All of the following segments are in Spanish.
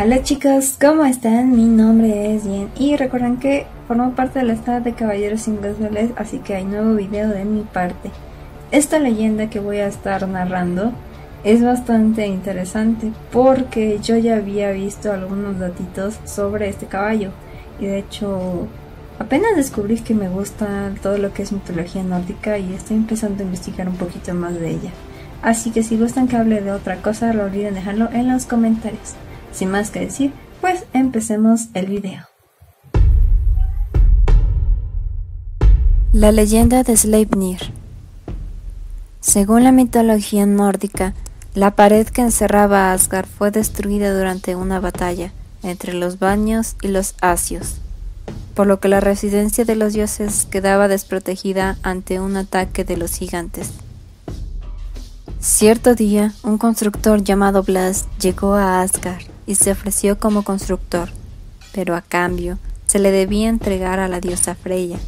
Hola chicos, ¿cómo están? Mi nombre es Yen y recuerden que formo parte de la saga de Caballeros 5 soles, así que hay nuevo video de mi parte. Esta leyenda que voy a estar narrando es bastante interesante porque yo ya había visto algunos datitos sobre este caballo y de hecho apenas descubrí que me gusta todo lo que es mitología nórdica y estoy empezando a investigar un poquito más de ella. Así que si gustan que hable de otra cosa, no olviden dejarlo en los comentarios. Sin más que decir, pues empecemos el video. La leyenda de Sleipnir. Según la mitología nórdica, la pared que encerraba a Asgard fue destruida durante una batalla entre los vanios y los asios, por lo que la residencia de los dioses quedaba desprotegida ante un ataque de los gigantes. Cierto día, un constructor llamado Blást llegó a Asgard y se ofreció como constructor, pero a cambio se le debía entregar a la diosa Freya,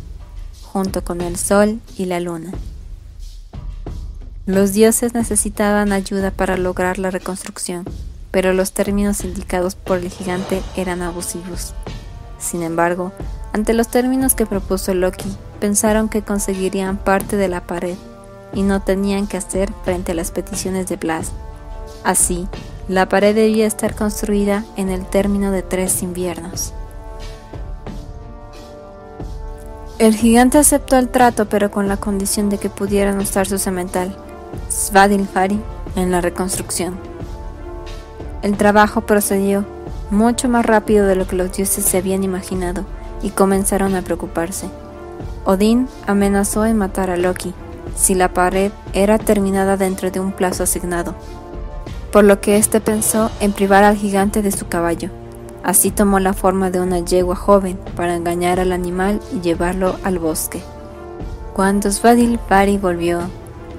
junto con el sol y la luna. Los dioses necesitaban ayuda para lograr la reconstrucción, pero los términos indicados por el gigante eran abusivos. Sin embargo, ante los términos que propuso Loki, pensaron que conseguirían parte de la pared y no tenían que hacer frente a las peticiones de Blást. Así, la pared debía estar construida en el término de 3 inviernos. El gigante aceptó el trato, pero con la condición de que pudieran usar su semental, Svadilfari, en la reconstrucción. El trabajo procedió mucho más rápido de lo que los dioses se habían imaginado y comenzaron a preocuparse. Odin amenazó en matar a Loki si la pared era terminada dentro de un plazo asignado, por lo que éste pensó en privar al gigante de su caballo. Así tomó la forma de una yegua joven para engañar al animal y llevarlo al bosque. Cuando Svadilfari volvió,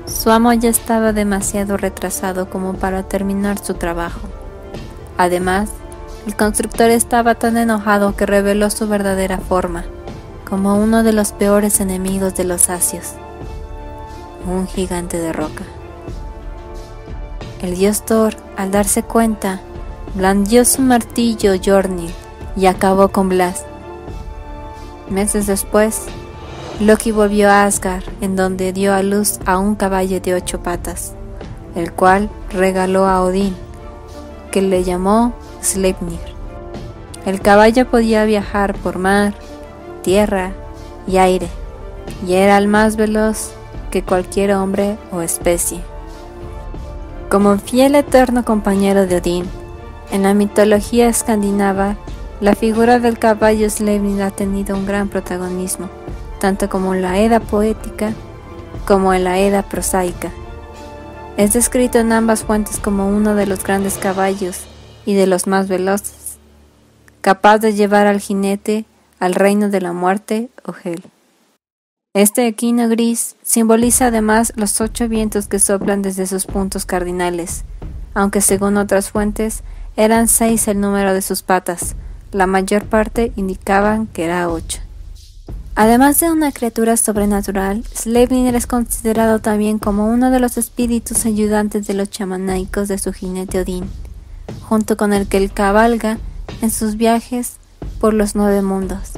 su amo ya estaba demasiado retrasado como para terminar su trabajo. Además, el constructor estaba tan enojado que reveló su verdadera forma, como uno de los peores enemigos de los asios: un gigante de roca. El dios Thor, al darse cuenta, blandió su martillo Mjöllnir y acabó con Blást. Meses después, Loki volvió a Asgard, en donde dio a luz a un caballo de 8 patas, el cual regaló a Odín, que le llamó Sleipnir. El caballo podía viajar por mar, tierra y aire, y era el más veloz que cualquier hombre o especie. Como fiel eterno compañero de Odín, en la mitología escandinava, la figura del caballo Sleipnir ha tenido un gran protagonismo, tanto como en la Edda poética como en la Edda prosaica. Es descrito en ambas fuentes como uno de los grandes caballos y de los más veloces, capaz de llevar al jinete al reino de la muerte o Hel. Este equino gris simboliza además los 8 vientos que soplan desde sus puntos cardinales, aunque según otras fuentes eran 6 el número de sus patas. La mayor parte indicaban que era 8. Además de una criatura sobrenatural, Sleipnir es considerado también como uno de los espíritus ayudantes de los chamanaicos de su jinete Odín, junto con el que él cabalga en sus viajes por los 9 mundos.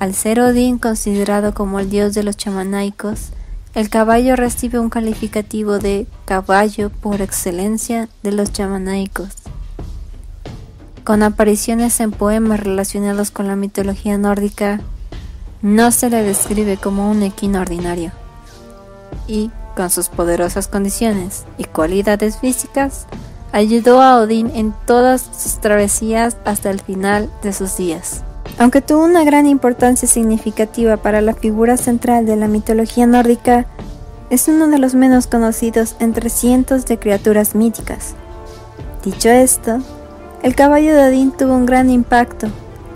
Al ser Odín considerado como el dios de los chamanaicos, el caballo recibe un calificativo de caballo por excelencia de los chamanaicos. Con apariciones en poemas relacionados con la mitología nórdica, no se le describe como un equino ordinario, y con sus poderosas condiciones y cualidades físicas, ayudó a Odín en todas sus travesías hasta el final de sus días. Aunque tuvo una gran importancia significativa para la figura central de la mitología nórdica, es uno de los menos conocidos entre cientos de criaturas míticas. Dicho esto, el caballo de Odín tuvo un gran impacto,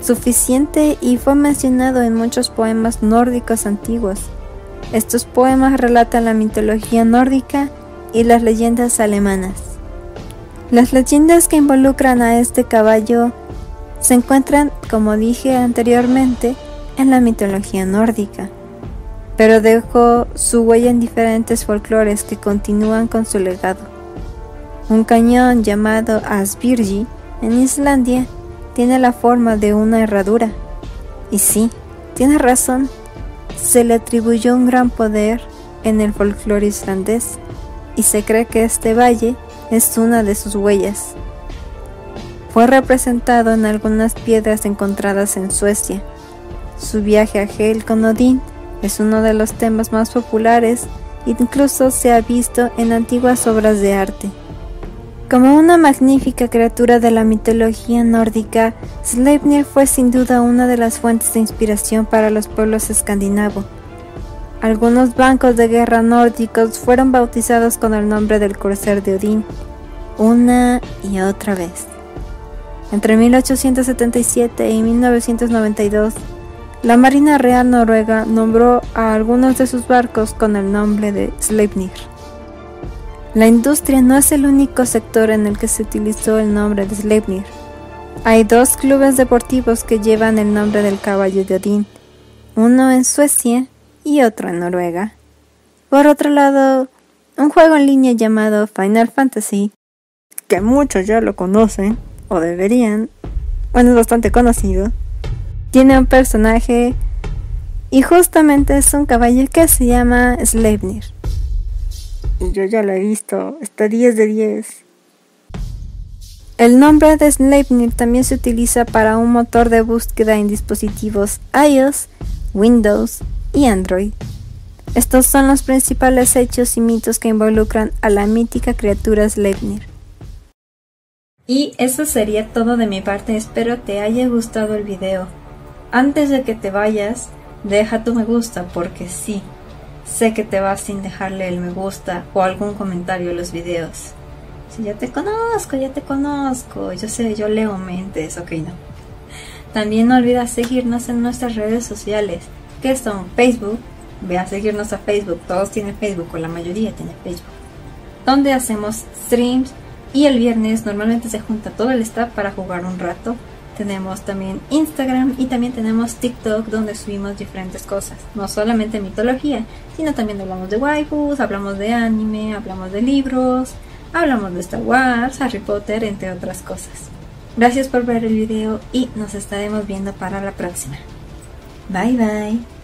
suficiente y fue mencionado en muchos poemas nórdicos antiguos. Estos poemas relatan la mitología nórdica y las leyendas alemanas. Las leyendas que involucran a este caballo se encuentran, como dije anteriormente, en la mitología nórdica, pero dejó su huella en diferentes folclores que continúan con su legado. Un cañón llamado Asbirgi en Islandia tiene la forma de una herradura. Y sí, tienes razón, se le atribuyó un gran poder en el folclore islandés, y se cree que este valle es una de sus huellas. Fue representado en algunas piedras encontradas en Suecia. Su viaje a Hel con Odín es uno de los temas más populares, incluso se ha visto en antiguas obras de arte. Como una magnífica criatura de la mitología nórdica, Sleipnir fue sin duda una de las fuentes de inspiración para los pueblos escandinavos. Algunos bancos de guerra nórdicos fueron bautizados con el nombre del corcel de Odín, una y otra vez. Entre 1877 y 1992, la Marina Real Noruega nombró a algunos de sus barcos con el nombre de Sleipnir. La industria no es el único sector en el que se utilizó el nombre de Sleipnir. Hay dos clubes deportivos que llevan el nombre del caballo de Odín, uno en Suecia y otro en Noruega. Por otro lado, un juego en línea llamado Final Fantasy, que muchos ya lo conocen, o deberían, bueno, es bastante conocido, tiene un personaje y justamente es un caballo que se llama Sleipnir. Yo ya lo he visto, está 10 de 10. El nombre de Sleipnir también se utiliza para un motor de búsqueda en dispositivos iOS, Windows y Android. Estos son los principales hechos y mitos que involucran a la mítica criatura Sleipnir. Y eso sería todo de mi parte, espero te haya gustado el video. Antes de que te vayas, deja tu me gusta porque sí. Sé que te vas sin dejarle el me gusta o algún comentario a los videos. Si ya te conozco, yo sé, yo leo mentes, ok, no. También no olvides seguirnos en nuestras redes sociales, que son Facebook, ve a seguirnos a Facebook, todos tienen Facebook, o la mayoría tiene Facebook, donde hacemos streams y el viernes normalmente se junta todo el staff para jugar un rato. Tenemos también Instagram y también tenemos TikTok, donde subimos diferentes cosas, no solamente mitología, sino también hablamos de waifus, hablamos de anime, hablamos de libros, hablamos de Star Wars, Harry Potter, entre otras cosas. Gracias por ver el video y nos estaremos viendo para la próxima. Bye bye.